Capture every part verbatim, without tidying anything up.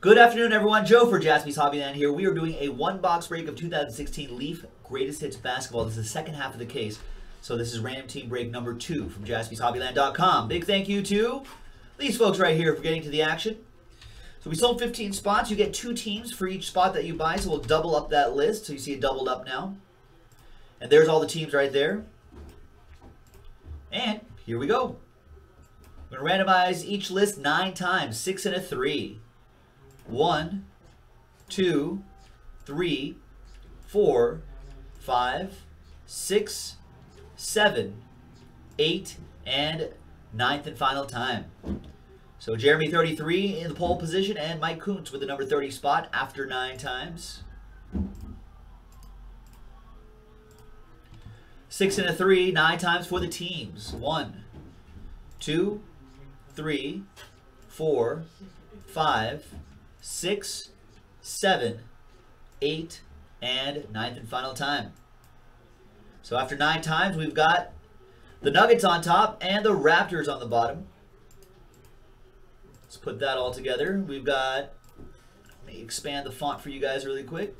Good afternoon, everyone. Joe for Jaspy's Hobbyland here. We are doing a one-box break of two thousand sixteen Leaf Greatest Hits Basketball. This is the second half of the case. So this is random team break number two from jaspy's hobbyland dot com. Big thank you to these folks right here for getting to the action. So we sold fifteen spots. You get two teams for each spot that you buy, so we'll double up that list. So you see it doubled up now. And there's all the teams right there. And here we go. We're going to randomize each list nine times, six and a three. One, two, three, four, five, six, seven, eight, and ninth and final time. So Jeremy thirty-three in the pole position and Mike Kuntz with the number thirty spot after nine times. Six and a three, nine times for the teams. One, two, three, four, five, six, seven, eight, and ninth and final time. So after nine times, we've got the Nuggets on top and the Raptors on the bottom. Let's put that all together. We've got, let me expand the font for you guys really quick.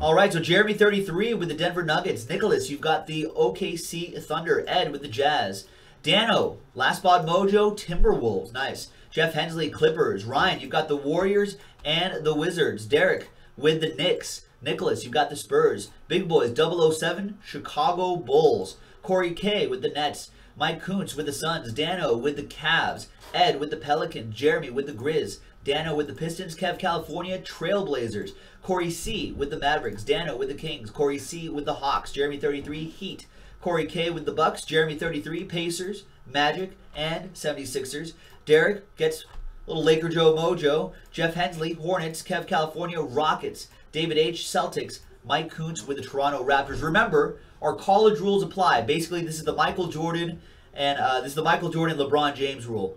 All right, so Jeremy thirty-three with the Denver Nuggets. Nicholas, you've got the O K C Thunder. Ed with the Jazz. Dano, Last Bod Mojo, Timberwolves. Nice. Jeff Hensley, Clippers. Ryan, you've got the Warriors and the Wizards. Derek with the Knicks. Nicholas, you've got the Spurs. Big Boys, double oh seven, Chicago Bulls. Corey K with the Nets. Mike Kuntz with the Suns. Dano with the Cavs. Ed with the Pelicans. Jeremy with the Grizz. Dano with the Pistons. Kev California, Trailblazers. Corey C with the Mavericks. Dano with the Kings. Corey C with the Hawks. Jeremy thirty-three, Heat. Corey K with the Bucks. Jeremy thirty-three, Pacers, Magic, and seventy-sixers. Derek gets little Laker Joe Mojo. Jeff Hensley, Hornets. Kev California, Rockets. David H, Celtics. Mike Kuntz with the Toronto Raptors. Remember, our college rules apply. Basically, this is the Michael Jordan and uh, this is the Michael Jordan LeBron James rule.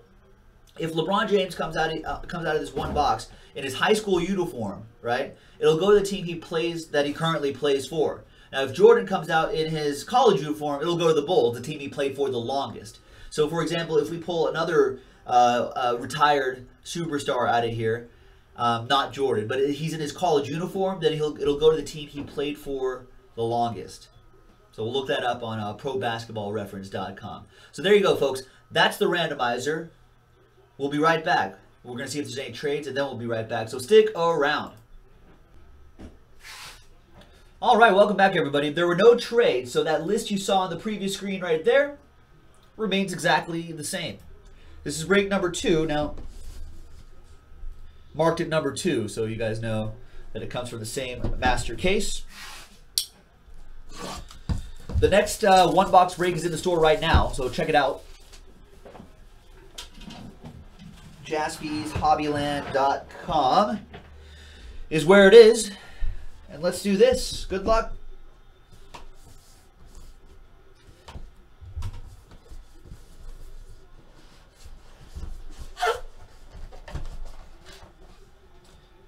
If LeBron James comes out of, uh, comes out of this one box in his high school uniform, right, it'll go to the team he plays that he currently plays for. Now, if Jordan comes out in his college uniform, it'll go to the Bulls, the team he played for the longest. So, for example, if we pull another uh, uh, retired superstar out of here, um, not Jordan, but he's in his college uniform, then he'll, it'll go to the team he played for the longest. So we'll look that up on uh, pro basketball reference dot com. So there you go, folks. That's the randomizer. We'll be right back. We're going to see if there's any trades, and then we'll be right back. So stick around. All right, welcome back, everybody. There were no trades, so that list you saw on the previous screen right there remains exactly the same. This is break number two. Now, marked at number two, so you guys know that it comes from the same master case. The next uh, one-box break is in the store right now, so check it out. jaspy's hobbyland dot com is where it is. And let's do this. Good luck.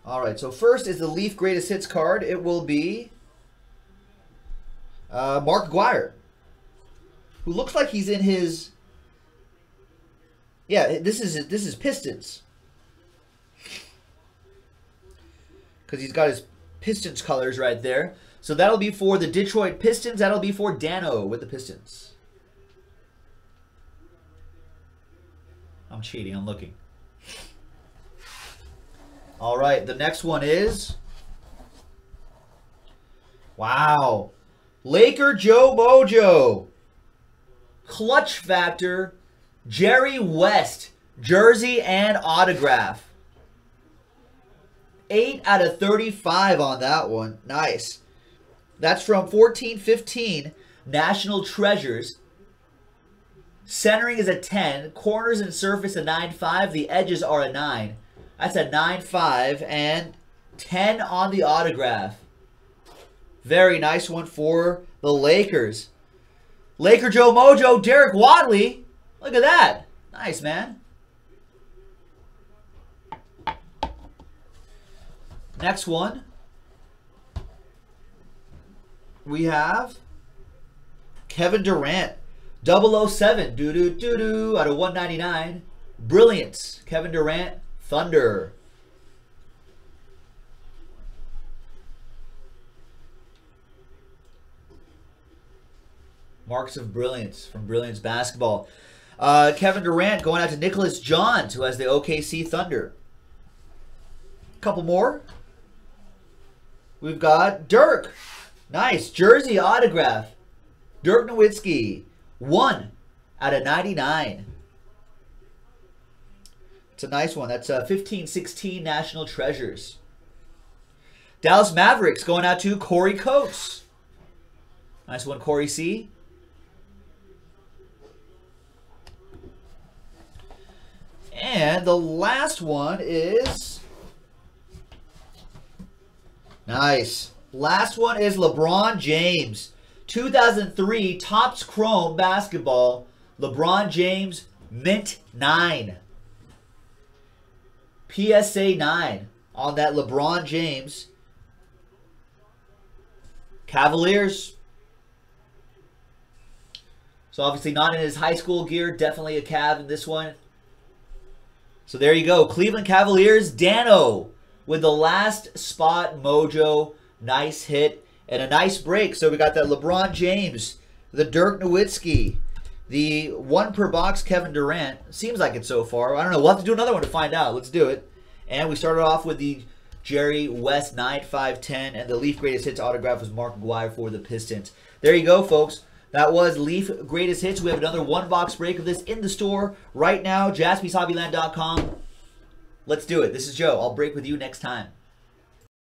All right, so first is the Leaf Greatest Hits card. It will be uh, Mark Guire, who looks like he's in his... Yeah, this is, this is Pistons. Because he's got his... Pistons colors right there. So that'll be for the Detroit Pistons. That'll be for Dano with the Pistons. I'm cheating. I'm looking. All right. The next one is... Wow. Laker Joe Mojo. Clutch Factor. Jerry West. Jersey and autograph. eight out of thirty-five on that one. Nice. That's from fourteen fifteen National Treasures. Centering is a ten. Corners and surface a nine five. The edges are a nine. That's a nine five and ten on the autograph. Very nice one for the Lakers. Laker Joe Mojo, Derek Wadley. Look at that. Nice, man. Next one, we have Kevin Durant, double oh seven, doo-doo-doo-doo, out of one ninety-nine. Brilliance, Kevin Durant, Thunder. Marks of Brilliance from Brilliance Basketball. Uh, Kevin Durant going out to Nicholas Johns, who has the O K C Thunder. A couple more. We've got Dirk. Nice. Jersey autograph. Dirk Nowitzki. one out of ninety-nine. It's a nice one. That's uh, fifteen sixteen National Treasures. Dallas Mavericks going out to Corey Coates. Nice one, Corey C. And the last one is... Nice. Last one is LeBron James. two thousand three Topps Chrome Basketball. LeBron James Mint nine. P S A nine on that LeBron James. Cavaliers. So obviously not in his high school gear. Definitely a Cav in this one. So there you go. Cleveland Cavaliers, Dano with the last spot mojo. Nice hit and a nice break. So we got that LeBron James, the Dirk Nowitzki, the one per box Kevin Durant. Seems like it so far. I don't know. We'll have to do another one to find out. Let's do it. And we started off with the Jerry West nine five ten, and the Leaf Greatest Hits autograph was Mark McGuire for the Pistons. There you go, folks. That was Leaf Greatest Hits. We have another one-box break of this in the store right now, jaspys hobbyland dot com. Let's do it. This is Joe. I'll break with you next time.